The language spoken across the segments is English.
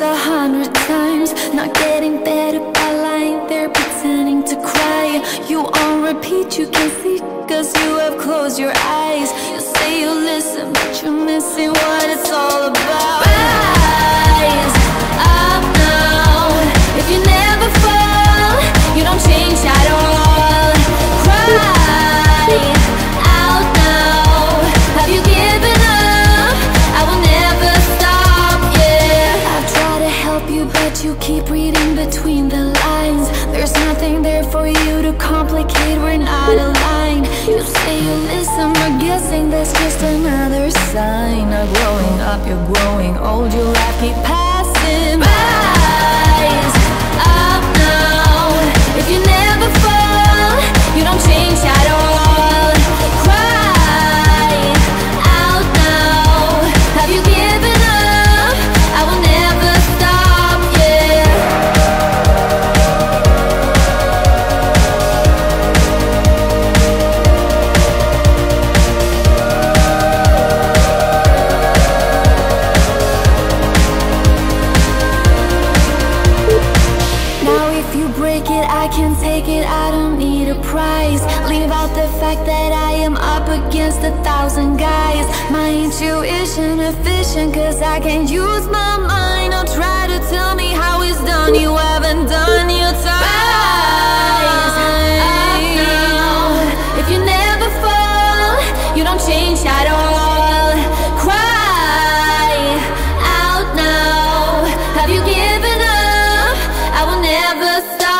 once, 100 times. Not getting better by lying there, pretending to cry. You on repeat, you can't see, cause you have closed your eyes. You say you listen, but you're missing what it's all about. Rise up now. If you never fall, you don't change at all. Cry out now. Have you given up? I will never stop, yeah. I've tried to help you, but you keep reading between the lines. There's nothing there for you to complicate, we're not aligned. You say you listen, we're guessing that's just another sign. Not growing up, you're growing old, your life keep passing by. If you never fall, you don't change at all. Cry out now. Have you given up? I will never stop, yeah. Now if you break it, I can take it, I don't need a prize. Leave out the fact that I am up against 1,000 guys. My intuition efficient, cause I can use my mind. Don't try to tell me how it's done, you haven't done your time. Up now. If you never fall, you don't change at all. Cry out now. Have you given up? I will never stop.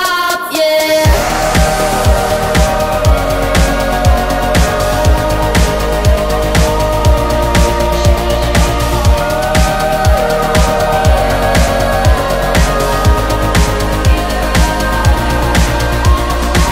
Say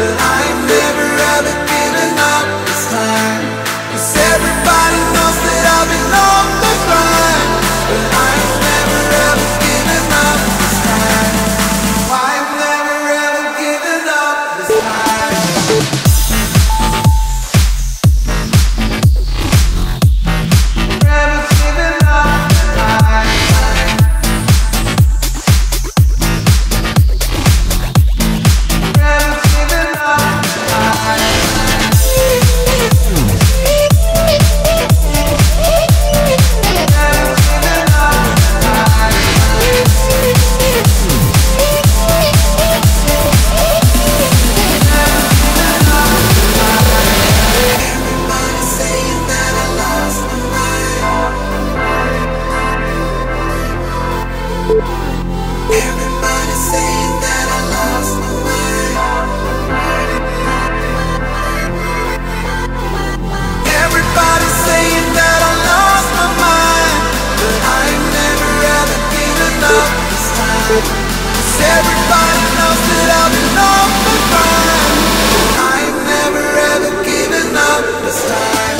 But I'm never ever giving up this time, 'cause everybody knows that I belong to crime. But I'm never ever giving up this time. I'm never ever giving up this time. Everybody saying that I lost my mind. Everybody saying that I lost my mind. But I'm never ever giving up this time, 'cause everybody knows that I've been off the grind. But I'm never ever giving up this time.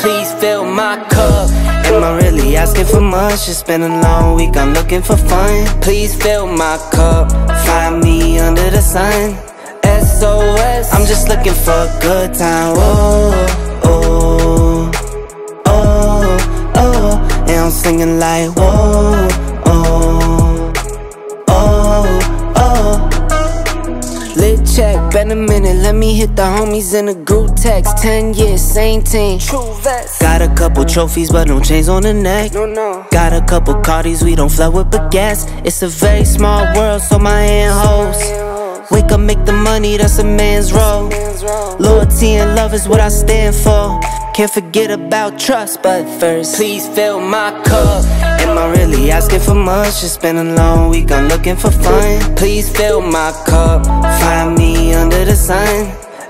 Please fill my cup. Am I really asking for much? It's been a long week, I'm looking for fun. Please fill my cup. Find me under the sun. SOS, I'm just looking for a good time. Oh, oh, oh, oh, oh. And I'm singing like whoa, oh, oh, oh. Lit check, been a minute. Let me hit the homies in a group text. 10 years, same team. True vets. Got a couple trophies, but no chains on the neck. No, no. Got a couple Cardis, we don't flood with baguettes. It's a very small world, so my hand holds. Wake up, make the money, that's a man's role. Loyalty and love is what I stand for. Can't forget about trust, but first, please fill my cup. Am I really asking for much? It's been a long week, I'm looking for fun. Please fill my cup. Find me under the sun.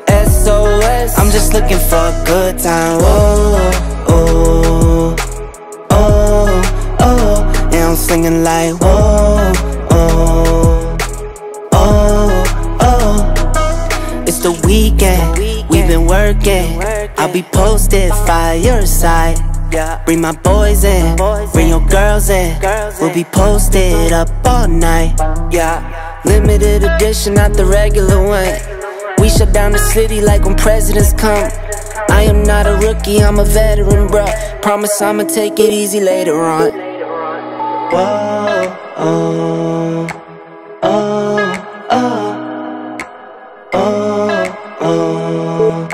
SOS, I'm just looking for a good time. Oh, oh, oh, oh. And I'm singing like whoa, oh, oh, oh. It's the weekend, we've been working. I'll be posted, fire side. Bring my boys in, bring your girls in. We'll be posted up all night. Yeah, limited edition, not the regular one. We shut down the city like when presidents come. I am not a rookie, I'm a veteran, bruh. Promise I'ma take it easy later on. Whoa, oh, oh, oh, oh, oh,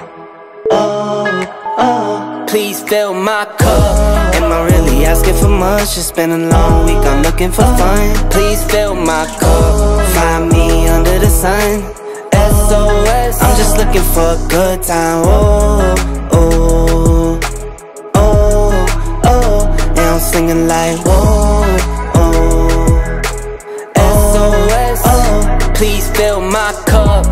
oh, oh. Please fill my cup. Am I really asking for much? It's been a long week, I'm looking for fun. Please fill my cup. Find me under the sun. SOS, I'm just looking for a good time. Oh, oh, oh, oh. And I'm singing like whoa, oh, SOS, oh. Please fill my cup.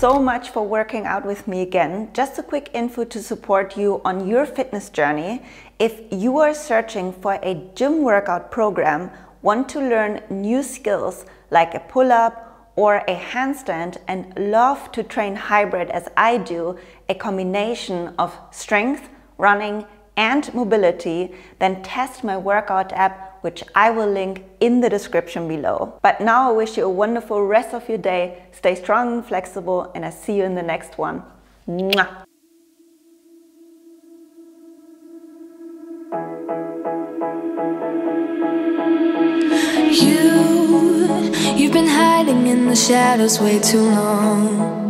so much for working out with me again. Just a quick info to support you on your fitness journey. If you are searching for a gym workout program, want to learn new skills like a pull-up or a handstand, and love to train hybrid as I do, a combination of strength, running and mobility, then test my workout app, which I will link in the description below. But now I wish you a wonderful rest of your day. Stay strong and flexible, and I see you in the next one. Mwah! You've been hiding in the shadows way too long.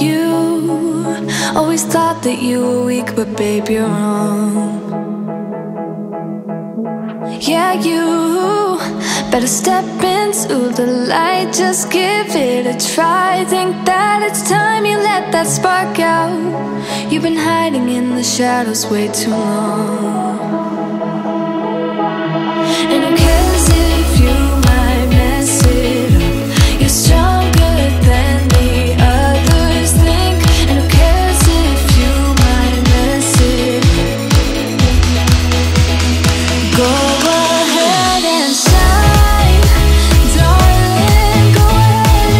You always thought that you were weak, but babe, you're wrong. Yeah, you better step into the light, just give it a try. Think that it's time you let that spark out. You've been hiding in the shadows way too long. And who cares if you might mess it up? You're stronger than the others think. And who cares if you might mess it up? Go ahead and shine, darling, go ahead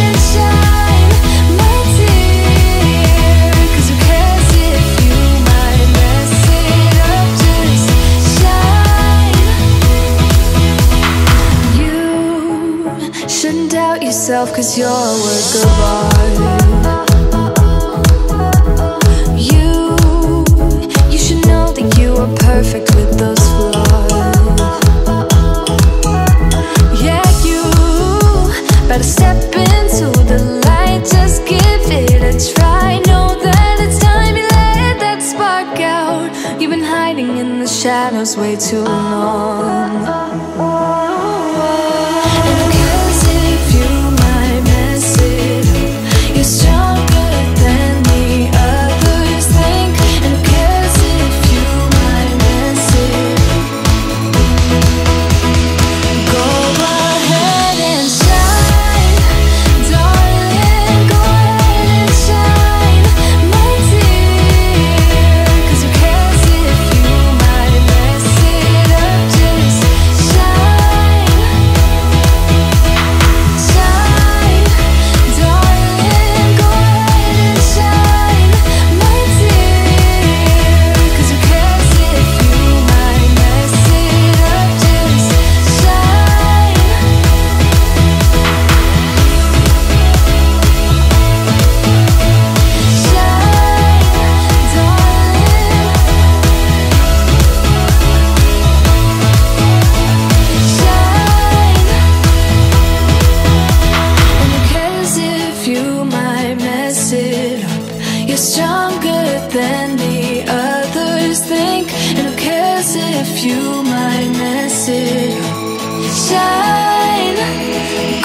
and shine, my dear. 'Cause who cares if you might mess it up? Just shine. Shouldn't doubt yourself, 'cause you're a work of art. You should know that you are perfect with those flaws. Yeah, you better step into the light, just give it a try. Know that it's time you let that spark out. You've been hiding in the shadows way too long.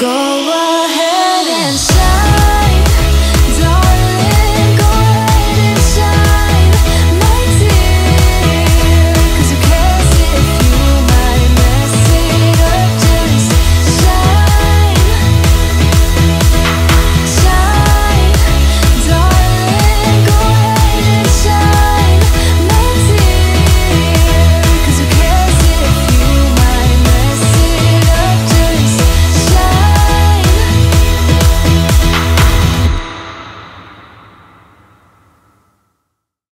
Go ahead.